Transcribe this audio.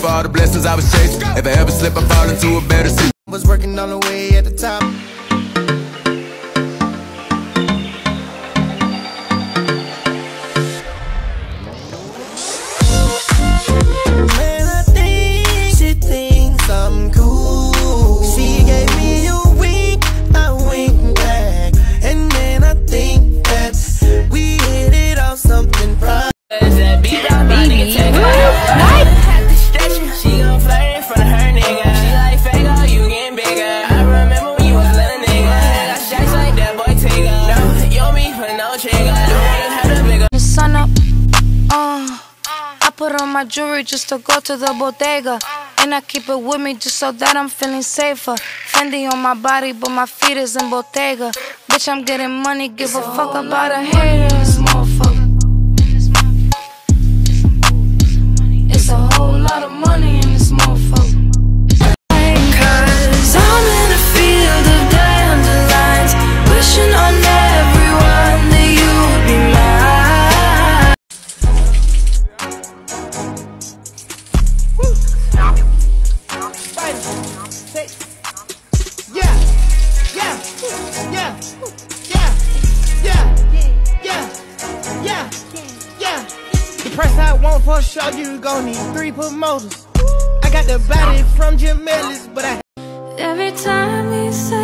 for all the blessings I was chasing. If I ever slip, I fall into a better seat. I was working on the way at the top. Put on my jewelry just to go to the bodega, and I keep it with me just so that I'm feeling safer. Fendi on my body, but my feet is in Bottega. Bitch, I'm getting money, give a fuck about a hater. It's a whole lot of money in this motherfucker. Cause I'm in a field of dandelions, wishing on everyone that you would be mine. The price I want for sure, you gon' need 3 promoters. I got the body from Jim Ellis, but I every time you say